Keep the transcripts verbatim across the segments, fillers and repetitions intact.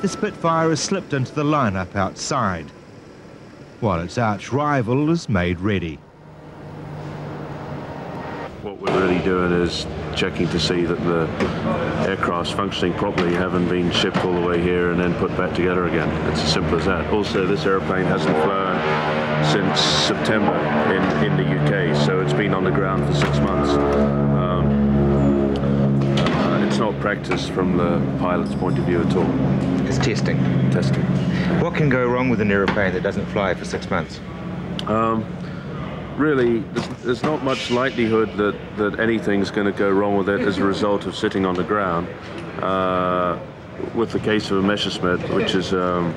the Spitfire has slipped into the lineup outside, while its arch rival is made ready. What we're really doing is checking to see that the aircraft's functioning properly, haven't been shipped all the way here and then put back together again. It's as simple as that. Also, this airplane hasn't flown since September in, in the U K, so it's been on the ground for six months. Um, uh, it's not practice from the pilot's point of view at all. It's testing. Testing. What can go wrong with an airplane that doesn't fly for six months? Um, Really, there's not much likelihood that, that anything's going to go wrong with it as a result of sitting on the ground. Uh, with the case of a Messerschmitt, which is um,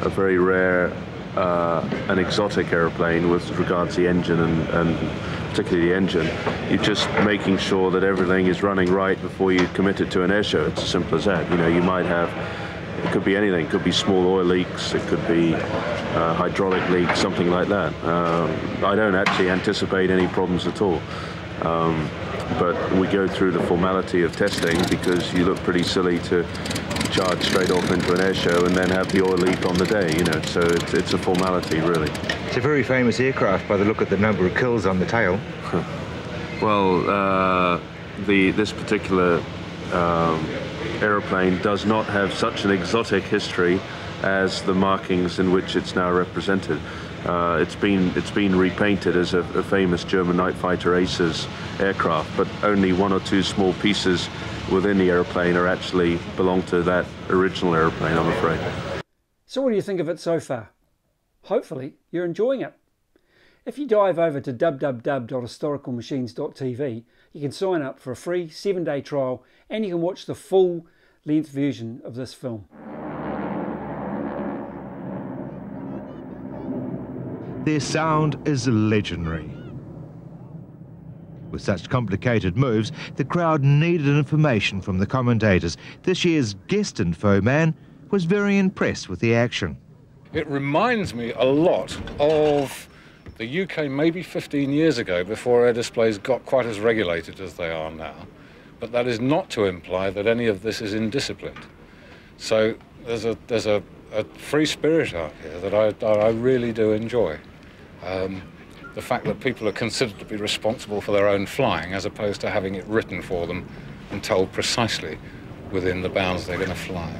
a very rare uh, and exotic airplane with regards to the engine and, and particularly the engine, you're just making sure that everything is running right before you commit it to an air show. It's as simple as that. You know, you might have, it could be anything. It could be small oil leaks, it could be uh, hydraulic leaks, something like that. Um, I don't actually anticipate any problems at all. Um, but we go through the formality of testing because you look pretty silly to charge straight off into an air show and then have the oil leak on the day, you know, so it's, it's a formality, really. It's a very famous aircraft by the look at the number of kills on the tail. Well, uh, the, this particular um, airplane does not have such an exotic history as the markings in which it's now represented. Uh, it's been it's been repainted as a, a famous German night fighter Aces aircraft, but only one or two small pieces within the airplane are actually belong to that original airplane, I'm afraid. So what do you think of it so far? Hopefully you're enjoying it. If you dive over to w w w dot historical machines dot t v, you can sign up for a free seven-day trial and you can watch the full-length version of this film. Their sound is legendary. With such complicated moves, the crowd needed information from the commentators. This year's guest info man was very impressed with the action. It reminds me a lot of the U K maybe fifteen years ago, before air displays got quite as regulated as they are now. But that is not to imply that any of this is indisciplined. So there's a, there's a, a free spirit out here that I, that I really do enjoy. Um, the fact that people are considered to be responsible for their own flying as opposed to having it written for them and told precisely within the bounds they're going to fly.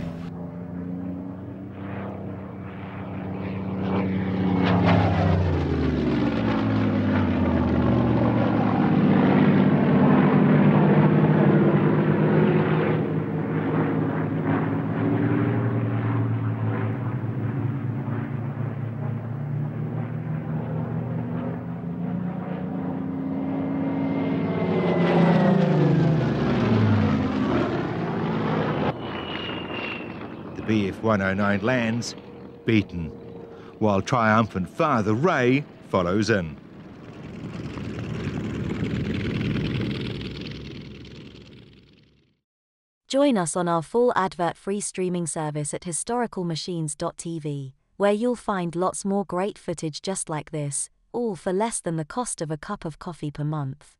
B F one oh nine lands, beaten, while triumphant Father Ray follows in. Join us on our full advert-free streaming service at historical machines dot t v, where you'll find lots more great footage just like this, all for less than the cost of a cup of coffee per month.